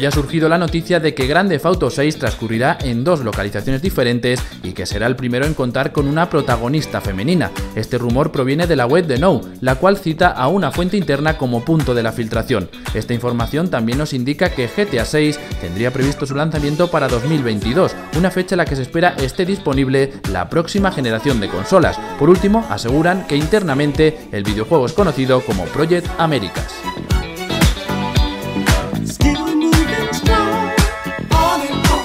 ya ha surgido la noticia de que Grand Theft Auto VI transcurrirá en dos localizaciones diferentes y que será el primero en contar con una protagonista femenina. Este rumor proviene de la web de Denuvo, la cual cita a una fuente interna como punto de la filtración. Esta información también nos indica que GTA VI tendría previsto su lanzamiento para 2022, una fecha en la que se espera esté disponible la próxima generación de consolas. Por último, aseguran que internamente el videojuego es conocido como Project Americas.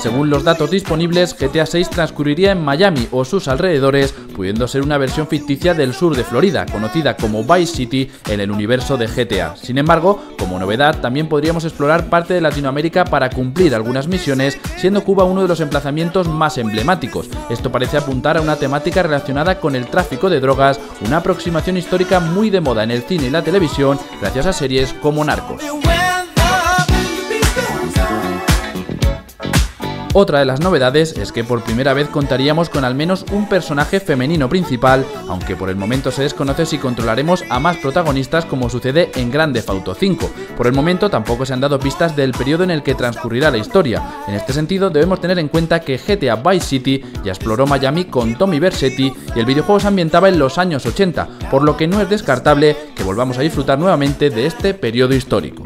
Según los datos disponibles, GTA VI transcurriría en Miami o sus alrededores, pudiendo ser una versión ficticia del sur de Florida, conocida como Vice City en el universo de GTA. Sin embargo, como novedad, también podríamos explorar parte de Latinoamérica para cumplir algunas misiones, siendo Cuba uno de los emplazamientos más emblemáticos. Esto parece apuntar a una temática relacionada con el tráfico de drogas, una aproximación histórica muy de moda en el cine y la televisión, gracias a series como Narcos. Otra de las novedades es que por primera vez contaríamos con al menos un personaje femenino principal, aunque por el momento se desconoce si controlaremos a más protagonistas como sucede en Grand Theft Auto V. Por el momento tampoco se han dado pistas del periodo en el que transcurrirá la historia. En este sentido debemos tener en cuenta que GTA Vice City ya exploró Miami con Tommy Versetti y el videojuego se ambientaba en los años 80, por lo que no es descartable que volvamos a disfrutar nuevamente de este periodo histórico.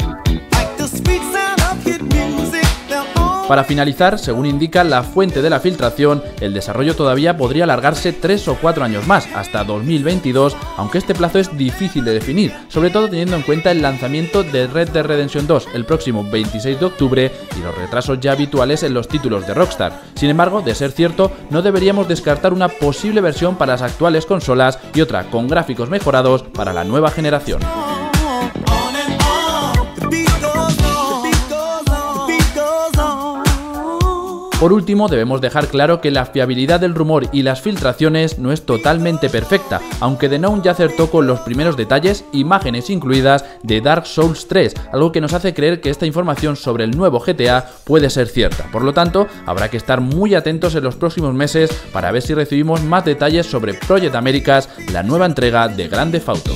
Para finalizar, según indica la fuente de la filtración, el desarrollo todavía podría alargarse 3 o 4 años más, hasta 2022, aunque este plazo es difícil de definir, sobre todo teniendo en cuenta el lanzamiento de Red Dead Redemption 2 el próximo 26 de octubre y los retrasos ya habituales en los títulos de Rockstar. Sin embargo, de ser cierto, no deberíamos descartar una posible versión para las actuales consolas y otra con gráficos mejorados para la nueva generación. Por último, debemos dejar claro que la fiabilidad del rumor y las filtraciones no es totalmente perfecta, aunque Denuvo ya acertó con los primeros detalles, imágenes incluidas, de Dark Souls 3, algo que nos hace creer que esta información sobre el nuevo GTA puede ser cierta. Por lo tanto, habrá que estar muy atentos en los próximos meses para ver si recibimos más detalles sobre Project Americas, la nueva entrega de Grand Theft Auto.